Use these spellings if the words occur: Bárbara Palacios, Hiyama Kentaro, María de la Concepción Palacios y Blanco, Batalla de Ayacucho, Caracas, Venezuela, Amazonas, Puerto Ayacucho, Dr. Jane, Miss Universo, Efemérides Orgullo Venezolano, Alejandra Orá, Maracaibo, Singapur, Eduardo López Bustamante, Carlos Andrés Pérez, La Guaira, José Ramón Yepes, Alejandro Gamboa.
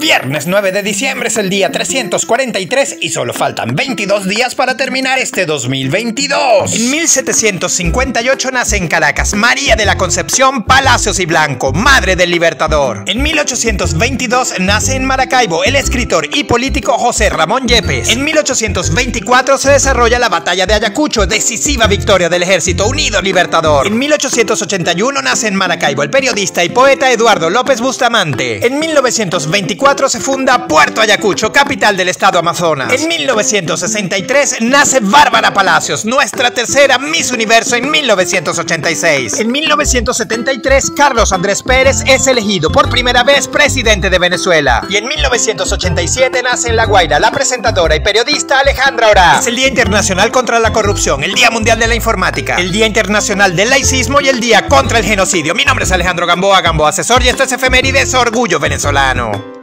Viernes 9 de diciembre es el día 343 y solo faltan 22 días para terminar este 2022. En 1758 nace en Caracas María de la Concepción Palacios y Blanco, madre del Libertador. En 1822 nace en Maracaibo el escritor y político José Ramón Yepes. En 1824 se desarrolla la Batalla de Ayacucho, decisiva victoria del Ejército Unido Libertador. En 1881 nace en Maracaibo el periodista y poeta Eduardo López Bustamante. En 1924 se funda Puerto Ayacucho, capital del estado Amazonas. En 1963 nace Bárbara Palacios, nuestra tercera Miss Universo en 1986. En 1973 Carlos Andrés Pérez es elegido por primera vez presidente de Venezuela. Y en 1987 nace en La Guaira la presentadora y periodista Alejandra Orá. Es el Día Internacional contra la Corrupción, el Día Mundial de la Informática, el Día Internacional del Laicismo y el Día contra el Genocidio. Mi nombre es Alejandro Gamboa, Gamboa Asesor, y esto es Efemérides Orgullo Venezolano.